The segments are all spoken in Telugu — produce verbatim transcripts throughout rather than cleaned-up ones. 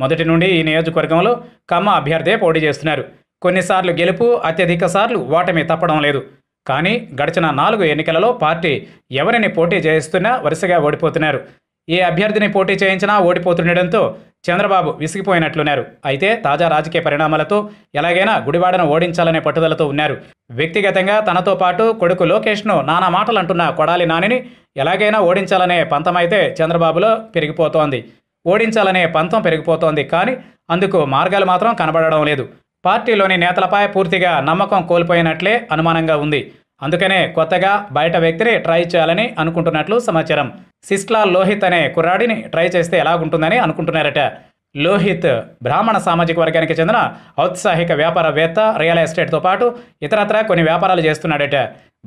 మొదటి నుండి ఈ నియోజకవర్గంలో కమ్మ అభ్యర్థే పోటీ చేస్తున్నారు. కొన్నిసార్లు గెలుపు, అత్యధిక సార్లు ఓటమి తప్పడం లేదు. కానీ గడిచిన నాలుగు ఎన్నికలలో పార్టీ ఎవరిని పోటీ చేయిస్తున్నా వరుసగా ఓడిపోతున్నారు. ఏ అభ్యర్థిని పోటీ చేయించినా ఓడిపోతుండడంతో చంద్రబాబు విసిగిపోయినట్లున్నారు. అయితే తాజా రాజకీయ పరిణామాలతో ఎలాగైనా గుడివాడను ఓడించాలనే పట్టుదలతో ఉన్నారు. వ్యక్తిగతంగా తనతో పాటు కొడుకు లోకేష్ను నానా మాటలంటున్న కొడాలి నానిని ఎలాగైనా ఓడించాలనే పంతమైతే చంద్రబాబులో పెరిగిపోతోంది ఓడించాలనే పంతం పెరిగిపోతోంది కానీ అందుకు మార్గాలు మాత్రం కనబడడం లేదు. పార్టీలోని నేతలపై పూర్తిగా నమ్మకం కోల్పోయినట్లే అనుమానంగా ఉంది. అందుకనే కొత్తగా బయట వ్యక్తిని ట్రై చేయాలని అనుకుంటున్నట్లు సమాచారం. సిస్ట్లా లోహిత్ అనే కుర్రాడిని ట్రై చేస్తే ఎలాగుంటుందని అనుకుంటున్నారట. లోహిత్ బ్రాహ్మణ సామాజిక వర్గానికి చెందిన ఔత్సాహిక వ్యాపారవేత్త, రియల్ ఎస్టేట్తో పాటు ఇతరత్ర కొన్ని వ్యాపారాలు చేస్తున్నాడట.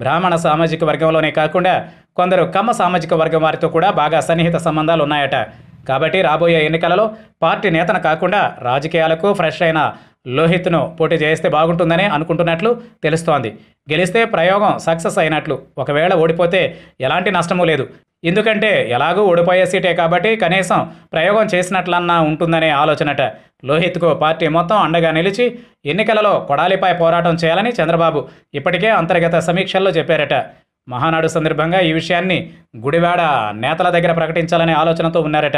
బ్రాహ్మణ సామాజిక వర్గంలోనే కాకుండా కొందరు కమ్మ సామాజిక వర్గం వారితో కూడా బాగా సన్నిహిత సంబంధాలు ఉన్నాయట. కాబట్టి రాబోయే ఎన్నికలలో పార్టీ నేతను కాకుండా రాజకీయాలకు ఫ్రెష్ అయిన లోహిత్ను పోటీ చేస్తే బాగుంటుందని అనుకుంటున్నట్లు తెలుస్తోంది. గెలిస్తే ప్రయోగం సక్సెస్ అయినట్లు, ఒకవేళ ఓడిపోతే ఎలాంటి నష్టమూ లేదు. ఎందుకంటే ఎలాగూ ఓడిపోయే సీటే కాబట్టి కనీసం ప్రయోగం చేసినట్లన్నా ఉంటుందనే ఆలోచనట. లోహిత్కు పార్టీ మొత్తం అండగా నిలిచి ఎన్నికలలో కొడాలిపై పోరాటం చేయాలని చంద్రబాబు ఇప్పటికే అంతర్గత సమీక్షల్లో చెప్పారట. మహానాడు సందర్భంగా ఈ విషయాన్ని గుడివాడ నేతల దగ్గర ప్రకటించాలనే ఆలోచనతో ఉన్నారట.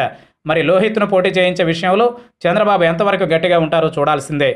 మరి లోహిత్ను పోటీ చేయించే విషయంలో చంద్రబాబు ఎంతవరకు గట్టిగా ఉంటారో చూడాల్సిందే.